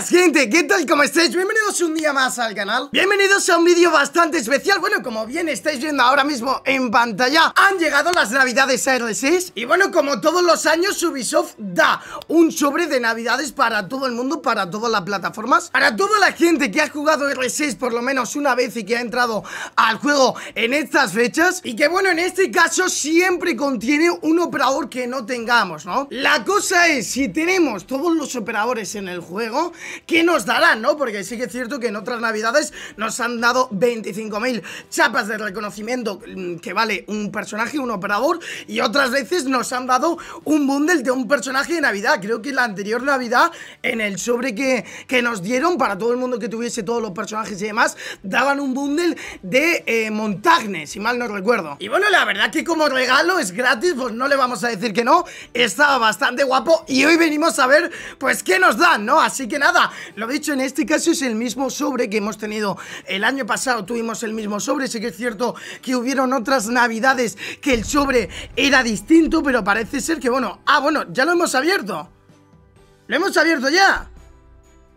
Buenas gente, ¿qué tal? ¿Cómo estáis? Bienvenidos un día más al canal. Bienvenidos a un vídeo bastante especial. Bueno, como bien estáis viendo ahora mismo en pantalla, han llegado las navidades a R6. Y bueno, como todos los años, Ubisoft da un sobre de navidades para todo el mundo, para todas las plataformas, para toda la gente que ha jugado R6 por lo menos una vez y que ha entrado al juego en estas fechas. Y que bueno, en este caso siempre contiene un operador que no tengamos, ¿no? La cosa es, si tenemos todos los operadores en el juego, que nos darán, ¿no? Porque sí que es cierto que en otras navidades nos han dado 25.000 chapas de reconocimiento que vale un personaje, un operador, y otras veces nos han dado un bundle de un personaje de navidad. Creo que la anterior navidad, en el sobre que nos dieron para todo el mundo que tuviese todos los personajes y demás, daban un bundle de Montagne, si mal no recuerdo. Y bueno, la verdad que como regalo es gratis, pues no le vamos a decir que no. Estaba bastante guapo y hoy venimos a ver pues qué nos dan, ¿no? Así que nada, lo dicho, en este caso es el mismo sobre que hemos tenido el año pasado. Tuvimos el mismo sobre, sí que es cierto que hubieron otras navidades que el sobre era distinto, pero parece ser que bueno, ya lo hemos abierto. ¿Lo hemos abierto ya?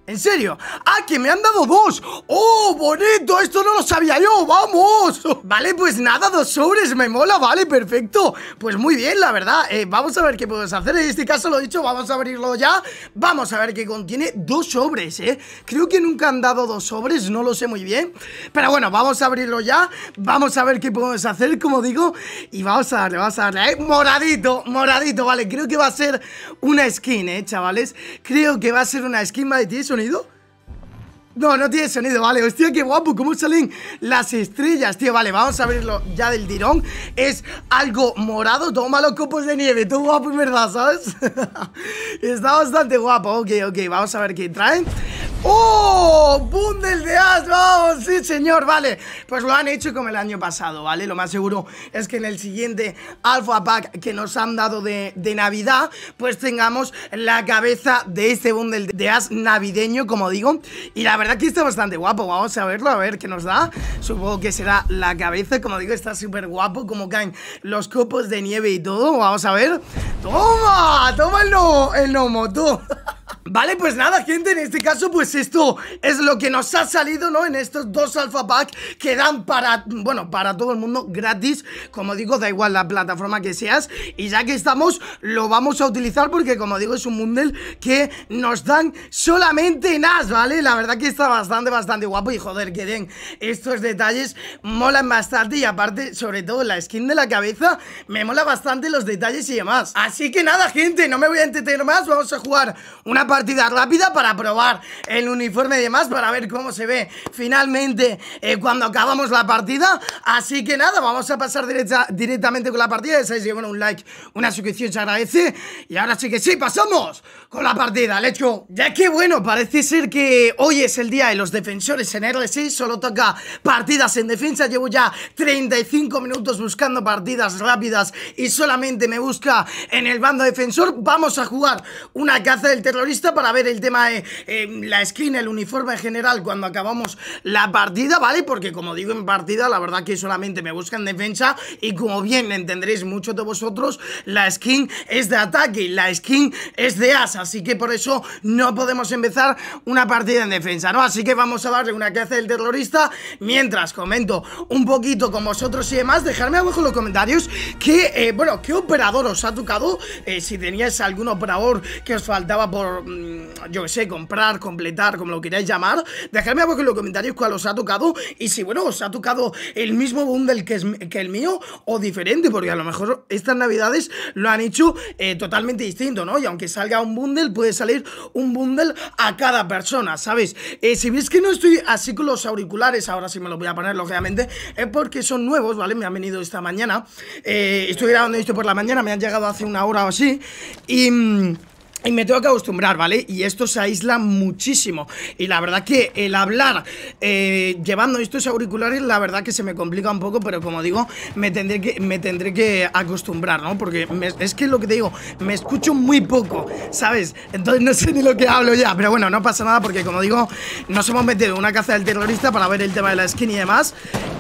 ¿En serio? ¡Ah, que me han dado dos! ¡Oh, bonito! Esto no lo sabía yo, ¡vamos! Vale, pues nada, dos sobres, me mola, vale, perfecto. Pues muy bien, la verdad, vamos a ver qué podemos hacer. En este caso, lo dicho, vamos a abrirlo ya. Vamos a ver qué contiene. Dos sobres, creo que nunca han dado dos sobres, no lo sé muy bien, pero bueno, vamos a abrirlo ya. Vamos a ver qué podemos hacer, como digo. Y vamos a darle, moradito, moradito, vale, creo que va a ser una skin, chavales. Creo que va a ser una skin, de Tisho. ¿Sonido? No, no tiene sonido, vale. Hostia, qué guapo, cómo salen las estrellas, tío. Vale, vamos a abrirlo ya del tirón. Es algo morado, toma los copos de nieve. Todo guapo, en verdad, ¿sabes? Está bastante guapo, ok, vamos a ver qué traen. ¡Oh! ¡Bundle de as! ¡Vamos! ¡Sí, señor! Vale, pues lo han hecho como el año pasado, ¿vale? Lo más seguro es que en el siguiente Alpha Pack que nos han dado de Navidad, pues tengamos la cabeza de este bundle de as navideño, como digo. Y la verdad que está bastante guapo, vamos a verlo, a ver qué nos da. Supongo que será la cabeza, como digo, está súper guapo, como caen los copos de nieve y todo. Vamos a ver. ¡Toma! ¡Toma el gnomo, tú! Vale, pues nada, gente, en este caso, pues esto es lo que nos ha salido, ¿no? En estos dos Alpha Pack que dan para, bueno, para todo el mundo gratis. Como digo, da igual la plataforma que seas. Y ya que estamos, lo vamos a utilizar porque, como digo, es un bundle que nos dan solamente en as, ¿vale? La verdad que está bastante guapo y, joder, que den estos detalles, molan bastante. Y aparte, sobre todo, la skin de la cabeza, me mola bastante los detalles y demás. Así que nada, gente, no me voy a entretener más, vamos a jugar una partida rápida para probar el uniforme y demás, para ver cómo se ve finalmente cuando acabamos la partida. Así que nada, vamos a pasar directamente con la partida. Ya sabéis que bueno, un like, una suscripción se agradece. Y ahora sí que sí, pasamos con la partida, let's go. Ya que bueno, parece ser que hoy es el día de los defensores en R6. Solo toca partidas en defensa. Llevo ya 35 minutos buscando partidas rápidas y solamente me busca en el bando defensor. Vamos a jugar una caza del terrorista para ver el tema de la skin, el uniforme en general cuando acabamos la partida, ¿vale? Porque como digo, en partida la verdad que solamente me buscan defensa y como bien entenderéis muchos de vosotros, la skin es de ataque, la skin es de as, así que por eso no podemos empezar una partida en defensa, ¿no? Así que vamos a darle una caza del terrorista mientras comento un poquito con vosotros y demás. Dejadme abajo en los comentarios que, bueno, qué operador os ha tocado, si teníais algún operador que os faltaba por... yo que sé, comprar, completar, como lo queráis llamar. Dejadme abajo en los comentarios cuál os ha tocado y si, bueno, os ha tocado el mismo bundle que el mío o diferente, porque a lo mejor estas navidades lo han hecho totalmente distinto, ¿no? Y aunque salga un bundle, puede salir un bundle a cada persona, ¿sabes? Si veis que no estoy así con los auriculares, ahora sí me los voy a poner, lógicamente, es porque son nuevos, ¿vale? Me han venido esta mañana, estoy grabando esto por la mañana, me han llegado hace una hora o así y... y me tengo que acostumbrar, ¿vale? Y esto se aísla muchísimo. Y la verdad que el hablar llevando estos auriculares, la verdad que se me complica un poco. Pero como digo, me tendré que acostumbrar, ¿no? Porque es que lo que te digo, me escucho muy poco, ¿sabes? Entonces no sé ni lo que hablo ya. Pero bueno, no pasa nada porque como digo, nos hemos metido en una caza del terrorista para ver el tema de la skin y demás.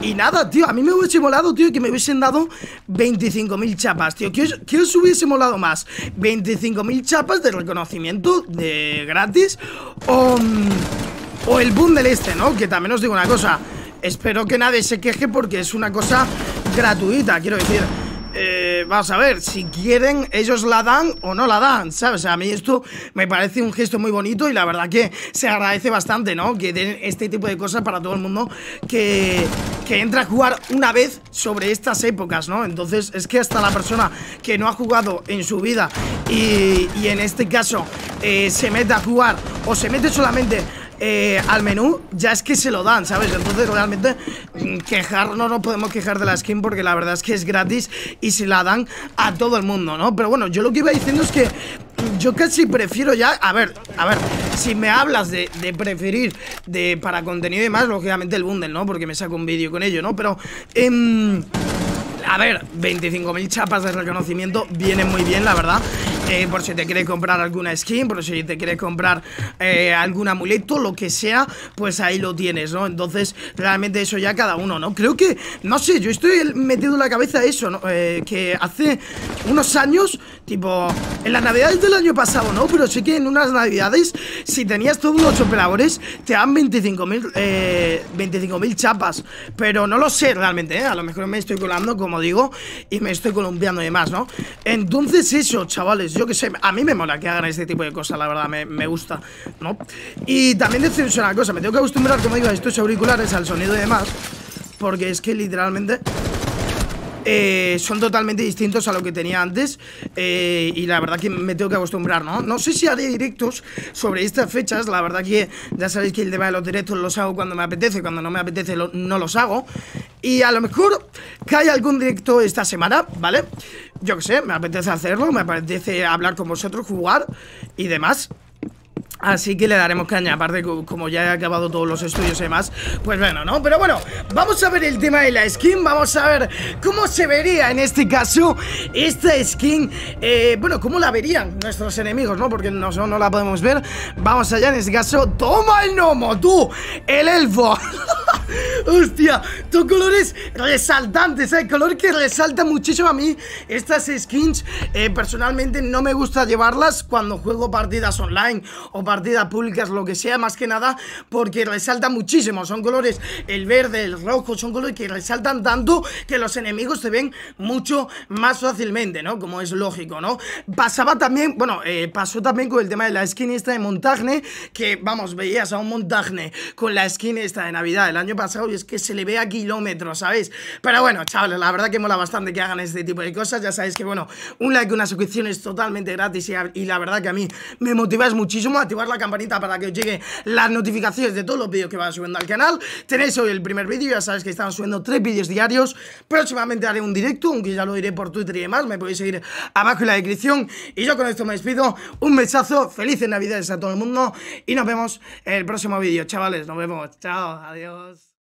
Y nada, tío, a mí me hubiese molado, tío, que me hubiesen dado 25.000 chapas, tío. ¿Qué os hubiese molado más? ¿25.000 chapas de reconocimiento de gratis? O el bundle este, ¿no? Que también os digo una cosa. Espero que nadie se queje porque es una cosa gratuita, quiero decir. Vamos a ver, si quieren, ellos la dan o no la dan, ¿sabes? O sea, a mí esto me parece un gesto muy bonito y la verdad que se agradece bastante, ¿no? Que den este tipo de cosas para todo el mundo que entra a jugar una vez sobre estas épocas, ¿no? Entonces, es que hasta la persona que no ha jugado en su vida y en este caso se mete a jugar o se mete solamente al menú, ya es que se lo dan, ¿sabes? Entonces realmente quejarnos, no podemos quejar de la skin porque la verdad es que es gratis y se la dan a todo el mundo, ¿no? Pero bueno, yo lo que iba diciendo es que yo casi prefiero ya, a ver, si me hablas de preferir para contenido y más, lógicamente el bundle, ¿no? Porque me saco un vídeo con ello, ¿no? Pero, a ver, 25.000 chapas de reconocimiento vienen muy bien, la verdad. Por si te quieres comprar alguna skin, por si te quieres comprar algún amuleto, lo que sea, pues ahí lo tienes, ¿no? Entonces, realmente eso ya cada uno, ¿no? Creo que, no sé, yo estoy metido en la cabeza eso, ¿no? Que hace unos años, tipo, en las navidades del año pasado, ¿no? Pero sí que en unas navidades, si tenías todos los operadores, te dan 25.000 chapas. Pero no lo sé realmente, ¿eh? A lo mejor me estoy colando, como digo, y me estoy columpiando y demás, ¿no? Entonces eso, chavales, yo que sé, a mí me mola que hagan este tipo de cosas, la verdad, me gusta, ¿no? Y también deciros una cosa, me tengo que acostumbrar, como digo, a estos auriculares, al sonido y demás, porque es que literalmente son totalmente distintos a lo que tenía antes, y la verdad que me tengo que acostumbrar, ¿no? No sé si haré directos sobre estas fechas, la verdad que ya sabéis que el tema de los directos los hago cuando me apetece, cuando no me apetece no los hago. Y a lo mejor cae algún directo esta semana, ¿vale? Yo qué sé, me apetece hacerlo, me apetece hablar con vosotros, jugar y demás. Así que le daremos caña, aparte como ya he acabado todos los estudios y demás, pues bueno, ¿no? Pero bueno, vamos a ver el tema de la skin, vamos a ver cómo se vería en este caso esta skin, bueno, cómo la verían nuestros enemigos, ¿no? Porque nosotros no la podemos ver. Vamos allá, en este caso, ¡toma el gnomo, tú! ¡El elfo! Hostia, estos colores resaltantes, el color que resalta muchísimo a mí estas skins. Personalmente no me gusta llevarlas cuando juego partidas online o partidas públicas, lo que sea, más que nada porque resalta muchísimo. Son colores, el verde, el rojo, son colores que resaltan tanto que los enemigos te ven mucho más fácilmente, ¿no? Como es lógico, ¿no? Pasaba también, bueno, pasó también con el tema de la skin esta de Montagne, que vamos, veías a un Montagne con la skin esta de Navidad del año pasado y es que se le ve a kilómetros, ¿sabéis? Pero bueno, chavales, la verdad que mola bastante que hagan este tipo de cosas, ya sabéis que bueno, un like, una suscripción es totalmente gratis y la verdad que a mí me motiváis muchísimo. Activar la campanita para que os lleguen las notificaciones de todos los vídeos que van subiendo al canal. Tenéis hoy el primer vídeo, ya sabéis que están subiendo 3 vídeos diarios, próximamente haré un directo, aunque ya lo diré por Twitter y demás, me podéis seguir abajo en la descripción y yo con esto me despido, un besazo, felices navidades a todo el mundo y nos vemos en el próximo vídeo, chavales, nos vemos, chao, adiós.